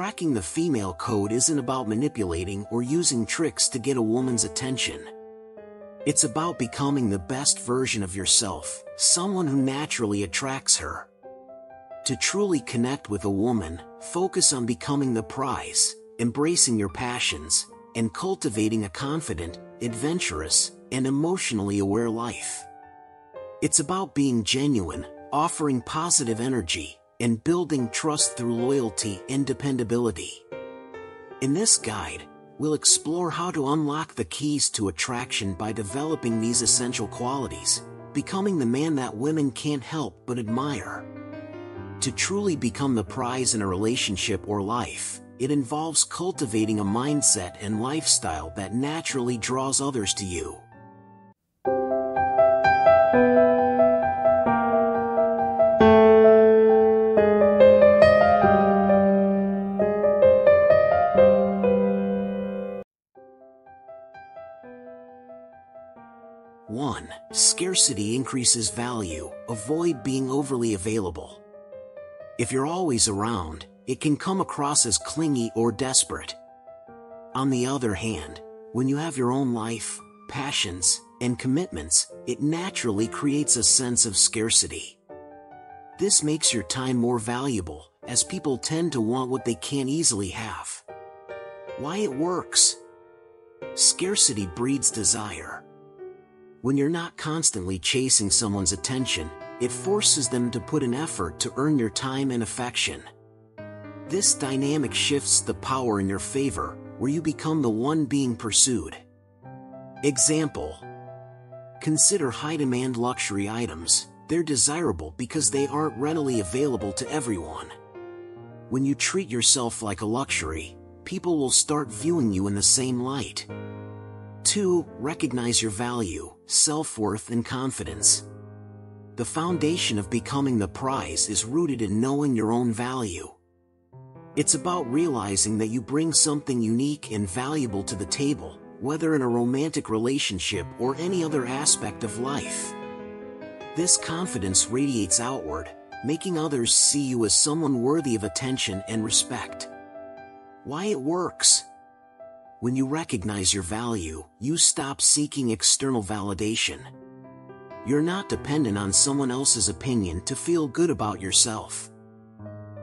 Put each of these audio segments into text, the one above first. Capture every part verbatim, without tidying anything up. cracking the female code isn't about manipulating or using tricks to get a woman's attention. It's about becoming the best version of yourself, someone who naturally attracts her. To truly connect with a woman, focus on becoming the prize, embracing your passions, and cultivating a confident, adventurous, and emotionally aware life. It's about being genuine, offering positive energy, and building trust through loyalty and dependability. In this guide, we'll explore how to unlock the keys to attraction by developing these essential qualities, becoming the man that women can't help but admire. To truly become the prize in a relationship or life, it involves cultivating a mindset and lifestyle that naturally draws others to you. one. Scarcity increases value. Avoid being overly available. If you're always around, it can come across as clingy or desperate. On the other hand, when you have your own life, passions, and commitments, it naturally creates a sense of scarcity. This makes your time more valuable, as people tend to want what they can't easily have. Why it works? Scarcity breeds desire. When you're not constantly chasing someone's attention, it forces them to put an effort to earn your time and affection. This dynamic shifts the power in your favor, where you become the one being pursued. Example: consider high-demand luxury items. They're desirable because they aren't readily available to everyone. When you treat yourself like a luxury, people will start viewing you in the same light. two. Recognize your value, self-worth, and confidence. The foundation of becoming the prize is rooted in knowing your own value. It's about realizing that you bring something unique and valuable to the table, whether in a romantic relationship or any other aspect of life. This confidence radiates outward, making others see you as someone worthy of attention and respect. Why it works? When you recognize your value, you stop seeking external validation. You're not dependent on someone else's opinion to feel good about yourself.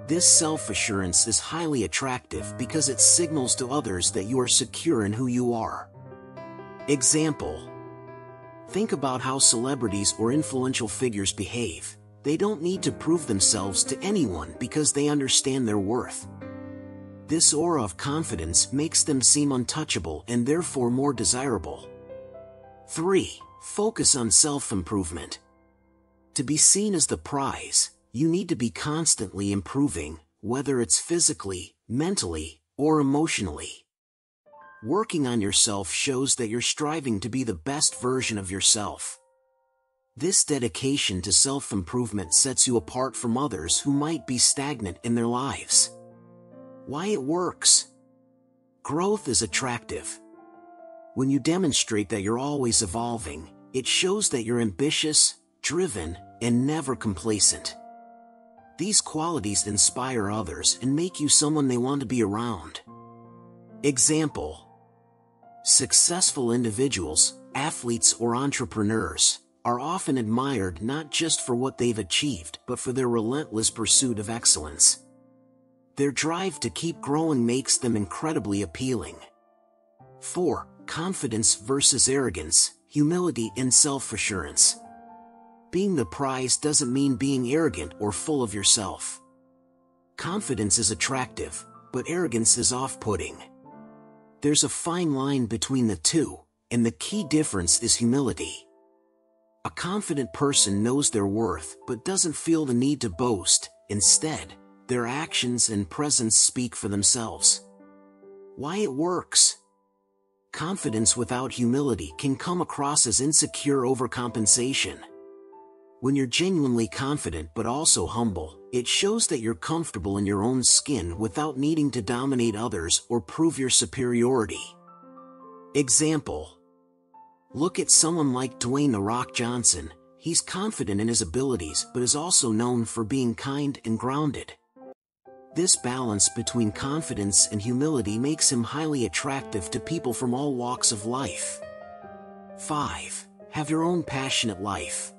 This self-assurance is highly attractive because it signals to others that you are secure in who you are. Example: think about how celebrities or influential figures behave. They don't need to prove themselves to anyone because they understand their worth. This aura of confidence makes them seem untouchable and therefore more desirable. three. Focus on self-improvement. To be seen as the prize, you need to be constantly improving, whether it's physically, mentally, or emotionally. Working on yourself shows that you're striving to be the best version of yourself. This dedication to self-improvement sets you apart from others who might be stagnant in their lives. Why it works? Growth is attractive. When you demonstrate that you're always evolving, it shows that you're ambitious, driven, and never complacent. These qualities inspire others and make you someone they want to be around. Example: successful individuals, athletes, or entrepreneurs are often admired not just for what they've achieved, but for their relentless pursuit of excellence. Their drive to keep growing makes them incredibly appealing. four. Confidence versus arrogance, humility and self-assurance. Being the prize doesn't mean being arrogant or full of yourself. Confidence is attractive, but arrogance is off-putting. There's a fine line between the two, and the key difference is humility. A confident person knows their worth but doesn't feel the need to boast. Instead, their actions and presence speak for themselves. Why it works? Confidence without humility can come across as insecure overcompensation. When you're genuinely confident but also humble, it shows that you're comfortable in your own skin without needing to dominate others or prove your superiority. Example: look at someone like Dwayne "The Rock" Johnson. He's confident in his abilities but is also known for being kind and grounded. This balance between confidence and humility makes him highly attractive to people from all walks of life. five. Have your own passionate life.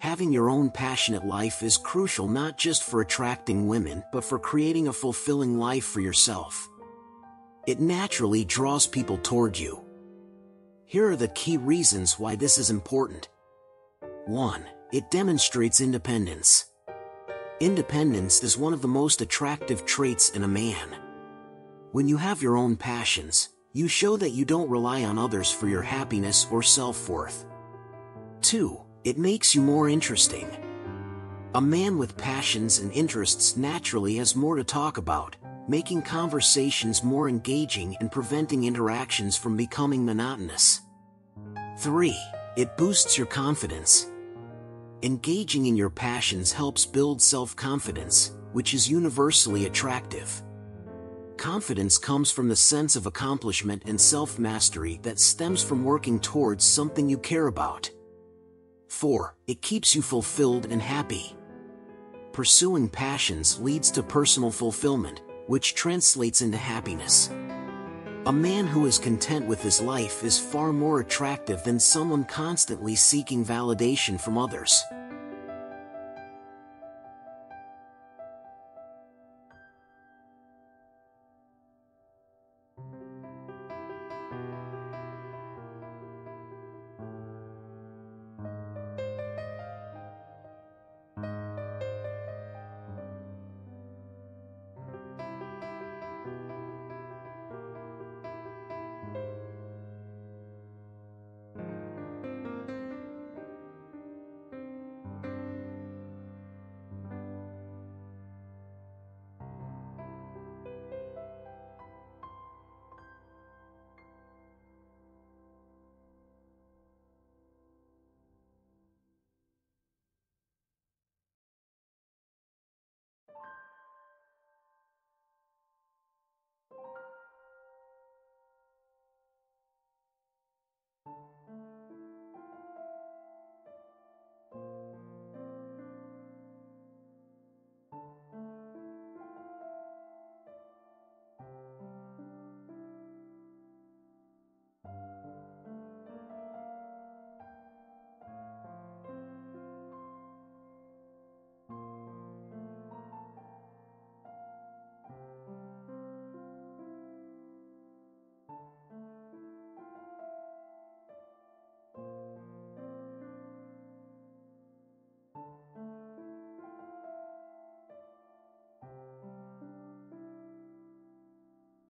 Having your own passionate life is crucial not just for attracting women but for creating a fulfilling life for yourself. It naturally draws people toward you. Here are the key reasons why this is important. one. It demonstrates independence. Independence is one of the most attractive traits in a man. When you have your own passions, you show that you don't rely on others for your happiness or self-worth. two. It makes you more interesting. A man with passions and interests naturally has more to talk about, making conversations more engaging and preventing interactions from becoming monotonous. three. It boosts your confidence. Engaging in your passions helps build self-confidence, which is universally attractive. Confidence comes from the sense of accomplishment and self-mastery that stems from working towards something you care about. four. It keeps you fulfilled and happy. Pursuing passions leads to personal fulfillment, which translates into happiness. A man who is content with his life is far more attractive than someone constantly seeking validation from others.